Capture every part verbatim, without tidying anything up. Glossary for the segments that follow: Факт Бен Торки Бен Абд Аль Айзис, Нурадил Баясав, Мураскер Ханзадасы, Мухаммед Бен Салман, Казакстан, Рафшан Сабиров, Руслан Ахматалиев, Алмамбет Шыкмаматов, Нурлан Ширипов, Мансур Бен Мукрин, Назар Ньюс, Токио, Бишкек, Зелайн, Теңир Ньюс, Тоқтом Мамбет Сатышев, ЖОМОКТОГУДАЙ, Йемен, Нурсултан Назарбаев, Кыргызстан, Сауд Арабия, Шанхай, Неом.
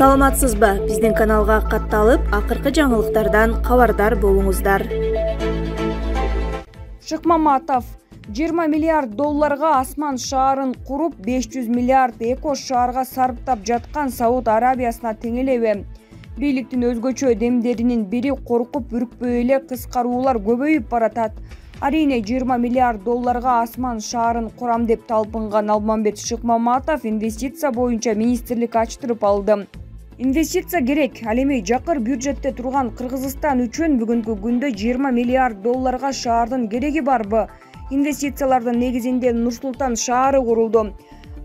Саламатсыз ба, біздің каналға қатталып, ақырқы жаңылықтардан қавардар болуңыздар. Шықмаматов жыйырма миллиард долларға Асман шаарын құрып, беш жүз миллиард эко шаарга сарптап жатқан Сауд Арабиясына теңелеуі. Бийликтин өзгөчө демдеринин бири коркуп үркпөй эле кыскаруулар көбөйүп баратат. Арине жыйырма миллиард долларға Асман шаарын курам деп талпынган Алмамбет Шыкмаматов инвестиция боюнча министрлик ачтырып алды. Инвестиция керек, ал эми жакыр бюджетте турган Кыргызстан үчүн бүгүнкү күндө жыйырма миллиард долларға шаардын кереги барбы? Инвестициялардын негизинде Нурсултан шаары курулду.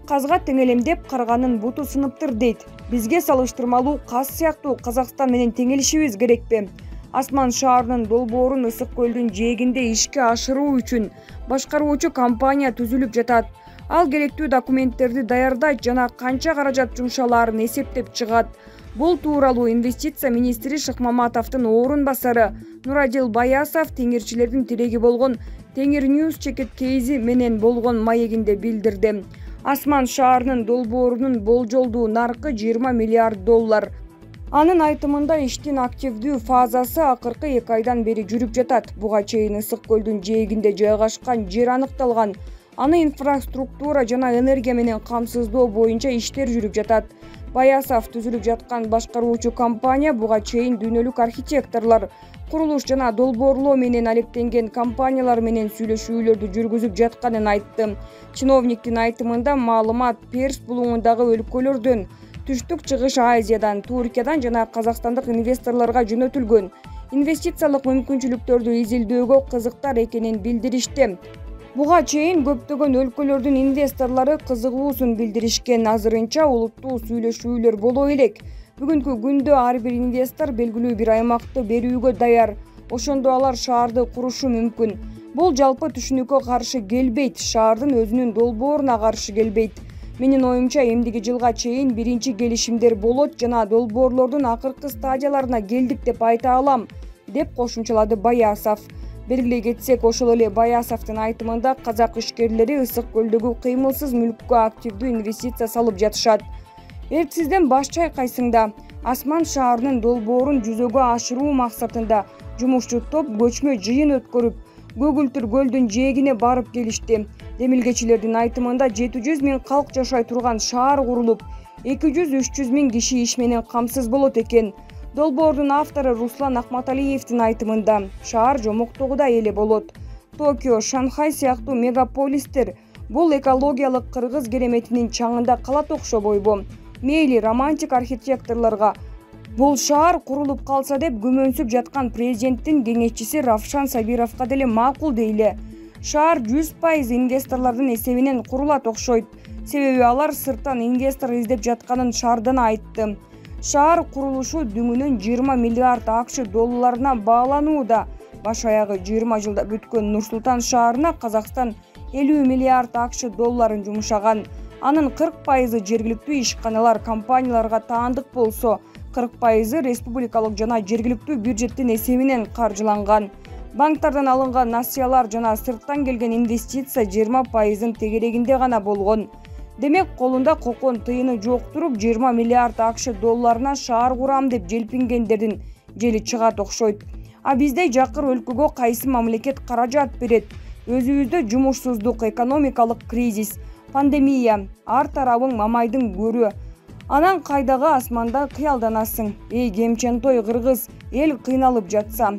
Казга теңелемдеп карганын буту сыныптыр дейт. Бизге салыштырмалуу каз сыяктуу Казакстан менен теңелишибиз керекпи? Асман шаарынын долбоорун Ысык көлдүн жээгинде ишке ашыруу үчүн башкаруучу компания түзүлүп жатат. Ал керектүү документтерди даярдайт жана канча каражат жумшаларын эсептеп чыгат. Бул тууралуу инвестиция министри Шыкмаматовдун орун басары Нурадил Баясав теңирчилердин тиреги болгон Теңир Ньюс чекит кейзи менен болгон маегинде билдирди. Асман шаарынын долбоорунун болжолдуу наркы жыйырма миллиард доллар. Анын айтымында иштин активдүү фазасы акыркы эки айдан бери жүрүп жатат. Буга чейин Ысык көлдүн жээгинде жайгашкан жер аныкталган. Аны инфраструктура жана энергия менен камсыздоо боюнча иштер жүрүп жатат. Баясав түзүлүп жаткан башкаруучу компания буга чейин дүйнөлүк архитекторлор, курулуш жана долбоорлоо менен алектенген компаниялар менен сүйлөшүүлөрдү жүргүзүп жатканын айтты. Чиновниктин айтымында маалымат Перс булуңундагы өлкөлөрдөн, Түштүк Чыгыш Азиядан, Туркиядан жана Казакстандык инвесторлорго жөнөтүлгөн. Инвестициялык мүмкүнчүлүктөрдү изилдөөгө кызыктар экенин билдиришти. Буга чейин көптөгөн өлкөлөрдүн инвесторлору кызыгуусун билдиришкен. Азырынча олуттуу сүйлөшүүлөр боло элек. Бүгүнкү күндө ар бир инвестор белгилүү бир аймакты берүүгө даяр. Ошондо алар шаарды курушу мүмкүн. Бул жалпы түшүнүккө каршы келбейт, шаардын өзүнүн долбооруна каршы келбейт. Менин оюмча, эмдиги жылга чейин биринчи келишимдер болот жана долбоорлордун акыркы стадияларына келдик деп айта алам, деп кошумчалады Баясав. Белгилей кетсек, ошол эле Баясавдын айтымында казак ишкерлери Ысык көлдөгү кыймылсыз мүлккө активдүү инвестиция салып жатышат. Эртсизден баш чайкайсыңда Асман шаарынын долбоорун жүзөгө ашыруу максатында жумушчу топ көчмө жыйын өткөрүп, Көгүлтүр көлдүн жээгине барып келишти. Демилгечилердин айтымында жети жүз миң калк жашай турган шаар курулуп, эки жүз үч жүз миң киши иш менен камсыз болот экен. Долбоордун автору Руслан Ахматалиевдин айтымында шаар жомоктогудай эле болот. Токио, Шанхай сыяктуу мегаполистер бул экологиялык кыргыз кереметинин чаңында кала токшобойбу. Мейли романтик архитекторлорго бул шаар курулуп калса деп күмөнсүп жаткан президенттин кеңешчиси Рафшан Сабировго деле макул дейле. Шаар жүз пайыз инвесторлордун эсебинен курулат окшойт, себеби алар сырттан инвестор издеп жатканын шаардан айтты. Шаар курулушу дүңүнүн жыйырма миллиард ақш долларына бааланууда. Баш аягы жыйырма жылда бүткөн Нурсултан шаарына Казакстан элүү миллиард ақш долларын жумшаган. Анын кырк пайызы жергиликтүү ишканалар, компанияларга таандык болсо, кырк пайызы республикалык жана жергиликтүү бюджеттин эсебинен каржыланган. Банктардан алынган насыялар жана сырттан келген инвестиция жыйырма пайыздын тегерегинде гана болгон. Демек, колунда кокон тыйыны жоктуруп, жыйырма миллиард ақш долларына шаар курам деп желпингендердин жели чыгат окшойт. А бизде жакыр өлкөгө кайсы мамлекет каражат берет? Өзүбүздө жумушсуздук, экономикалык кризис, пандемия, ар тарабың мамайдың көрү. Анан кайдагы асманда кыялданасың. Эй кемчентой кыргыз, эл кыйналып жатса.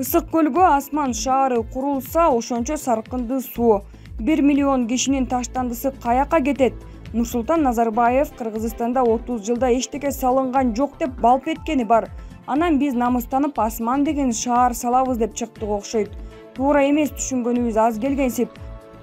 Ысык көлгө Асман шаары курулса, ошончо саркынды суу. бир миллион кишинин таштандысы каяка кетет? Нурсултан Назарбаев Кыргызстанда отуз жылда эчтеке салынган жок деп балп эткени бар. Анан биз намыстанып Асман деген шаар салабыз деп чыктык окшойт. Туура эмес түшүнгөнүбүз аз келгенсип.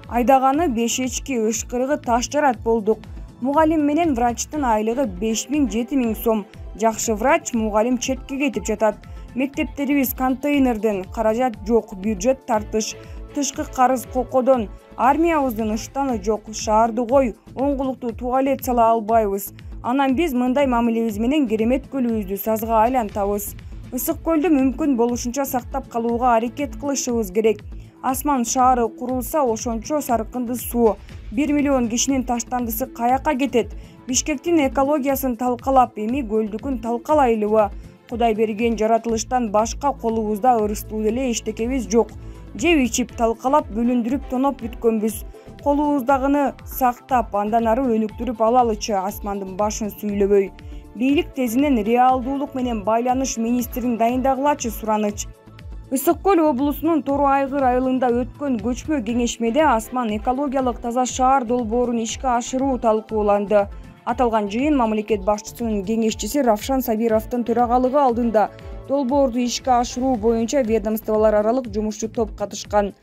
Айдаганы беш эчки, ышкырыгы таш жарат болдук. Мугалим менен врачтын айлыгы беш миң жети миң сом. Жакшы врач, мугалим четке кетип жатат. Мектептерибиз контейнерден, каражат жок, бюджет тартыш, тышкы карыз кокодон, армиябыздын ыштаны жок, шаарды кой, оңгулуктуу туалет сала албайбыз. Анан биз мындай мамилебиз менен керемет көлүбүздү сазга айлантабыз. Ысык көлдү мүмкүн болушунча сактап калууга аракет кылышыбыз керек. Асман шаары курулса, ошончо саркынды суу. бир миллион кишинин таштандысы каяка кетет? Бишкектин экологиясын талкалап, эми көлдүкүн талкалайлыбы? Кудай берген жаратылыштан башка колубузда ырыстуу деле эчтекебиз жок. Жеп ичип талкалап, бөлүндүрүп тоноп бүткөнбүз. Колубуздагыны сактап, андан ары өнүктүрүп алалычы, асмандын башын сүйлөбөй. Бийлик тезинен реалдуулук менен байланыш министрин дайындагылачы сураныч. Ысык көл облусунун Тору айгыр айылында өткөн көчмө кеңешмеде асман экологиялык таза шаар долбоорун ишке ашыруу талкууланды. Аталган жыйын мамлекет башчысынын кеңешчиси Рафшан Сабировдун төрагалыгы алдында долбоорду ишке ашыруу боюнча ведомстволор аралык жумушчу топ катышкан.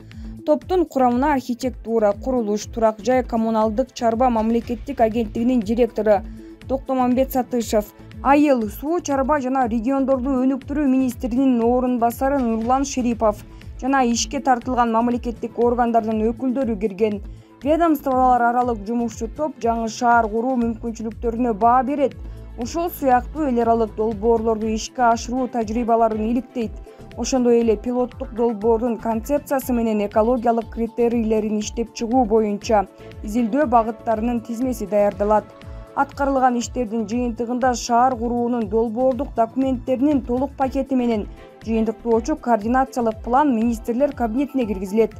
Топтун курамына архитектура, курулуш, турак жай, коммуналдык чарба мамлекеттик агенттигинин директору Тоқтом Мамбет Сатышев, айыл, суу, чарба жана региондорду өнүктүрүү министринин орун басары Нурлан Ширипов жана ишке тартылган мамлекеттик органдардын өкүлдөрү кирген. Ведомстволор аралык жумушчу топ жаңы шаар куруу мүмкүнчүлүктөрүнө баа берет. Ошол сыяктуу эл аралык долбоорлорду ишке ашыруу тажрыйбаларын иликтейт. Ошондой эле пилоттук долбоордун концепциясы менен экологиялык критерийлерин иштеп чыгуу боюнча изилдөө багыттарынын тизмеси даярдалат. Аткарылган иштердин жыйынтыгында шаар куруунун долбоордук документтеринин толук пакети менен жыйынтыктоочу координациялык план министрлер кабинетине киргизилет.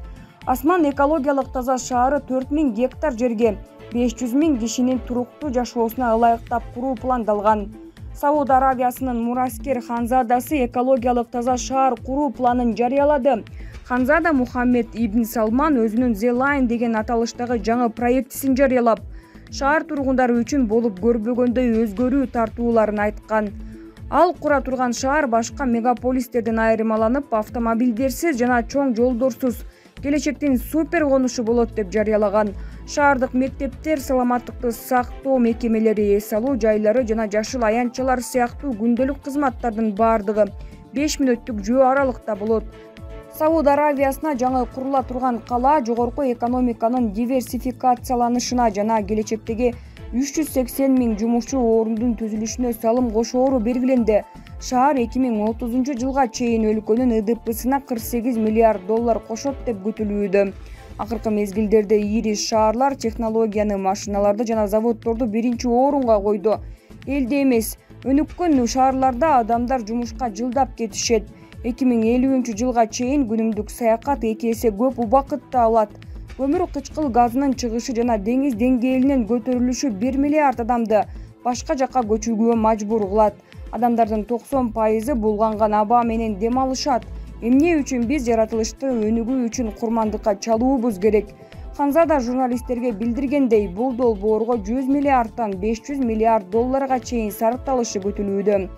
Асман экологиялык таза шаары төрт миң гектар жерге беш жүз миң кишинин туруктуу жашоосуна ылайыктап куруу пландалган. Сауд Арабиясынын Мураскер Ханзадасы экологиялык таза шаар куруу планын жарыялады. Ханзада Мухаммед Бен Салман өзүнүн Зелайн деген аталыштагы жаңы проектисин жарыялап, шаар тургундары үчүн болуп көрбөгөндөй өзгөрүү тартууларын айткан. Ал кура турган шаар башка мегаполистерден айырмаланып, автомобилдерсиз жана чоң жолдорсуз келечектин супер конушу болот деп жарыялаган. Шаардык мектептер, саламаттыкты сактоо мекемелери, эс алуу жайлары жана жашыл аянтчалар сыяктуу күндөлүк кызматтардын баардыгы беш мүнөттүк жөө аралыкта болот. Сауд Аравиясына жаңы курула турган кала жогорку экономиканын диверсификацияланышына жана келечектеги үч жүз сексен миң жумушчу орундун түзүлүшүнө салым кошоору белгиленди. Шаар эки миң отузунчу жылга чейин өлкөнүн ы д п сына кырк сегиз миллиард доллар кошот деп күтүлүүдө. Акыркы мезгилдерде ири шаарлар технологияны, машиналарды жана заводдорду биринчи орунга койду. Элде эмес, өнүккөн шаарларда адамдар жумушка жылдап кетишет. эки миң элүүнчү жылга чейин күнүмдүк саякат эки эсе көп убакытта алат. Көмүр кычкыл газынын чыгышы жана деңиз деңгээлинен көтөрүлүшү бир миллиард адамды башка жака көчүүгө мажбур кылат. Адамдардын токсон пайызы булганган аба менен дем алышат. Эмне үчүн биз жаратылышты өнүгүү үчүн курмандыкка чалуубуз керек? Ханзада журналисттерге билдиргендей, бул долбоорго жүз миллиарддан беш жүз миллиард долларга чейин сарпталышы күтүлүүдө.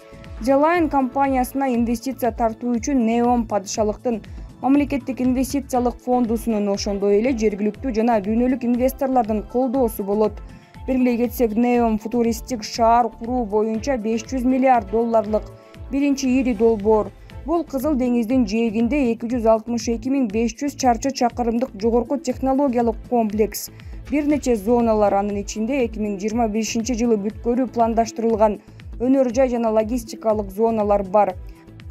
Зелайн компаниясына инвестиция тартуу үчүн Неом падышалыктын мамлекеттик инвестициялык фондусунун, ошондой эле жергиликтүү жана дүйнөлүк инвесторлордун колдоосу болот. Бирлей кетсек, Неом футуристтик шаар куруу боюнча беш жүз миллиард долларлык биринчи ири долбоор. Бул Кызыл деңиздин жээгинде эки жүз алтымыш эки миң беш жүз чарчы чакырымдык жогорку технологиялык комплекс. Бир нече зоналар, анын ичинде эки миң жыйырма бешинчи жылы бүткөрүү пландаштырылган өнөр жай жана логистикалык зоналар бар.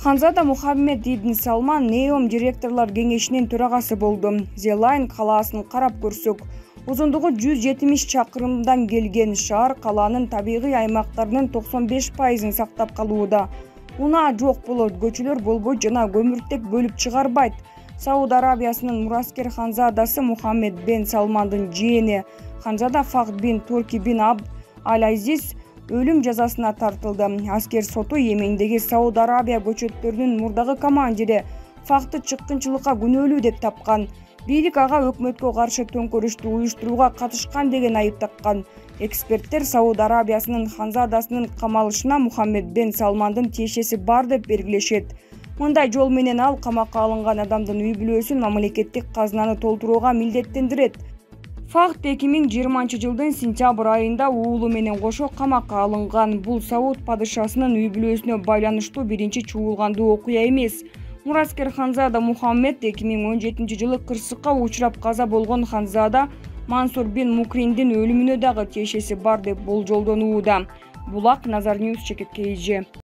Ханзада Мухаммед Бен Салман Неом директорлор кеңешинин төрагасы болду. Зелайн калаасын карап көрсөк, узундугу жүз жетимиш чакырымдан келген шаар калаанын табигый аймактарынын токсон беш пайызын сактап калууда. Унаа жок болот, көчөлөр болбой жана көмүртек бөлүп чыгарбайт. Сауд Арабиясынын Мураскер ханзадасы Мухаммед Бен Салмандын жээни ханзада Факт Бен Торки Бен Абд Аль Айзис өлүм жазасына тартылды. Аскер соту Йемендеги Сауд Арабия көчөттөрүнүн мурдагы командири Факты чыккынчылыкка күнөөлүү деп тапкан. Бийлик ага өкмөткө каршы төңкөрүштү уюштурууга катышкан деген айып таккан. Эксперттер Сауд Арабиясынын ханзадасынын камалышына Мухаммед Бен Салмандын тиешеси бар деп белгилешет. Мындай жол менен ал камакка алынган адамдын үй бүлөсүн мамлекеттик казнаны толтурууга милдеттендирет. Факт эки миң жыйырманчы жылдын сентябрь айында уулу менен кошо камакка алынган. Бул Сауд падышасынын үй бүлөсүнө байланыштуу биринчи чуулгандуу окуя эмес. Мураскер ханзада Мухаммед эки миң он жетинчи жылы кырсыкка учурап каза болгон ханзада Мансур Бен Мукриндин өлүмүнө дагы тиешеси бар деп болжолдонууда. Булак Назар Ньюс чекит кж.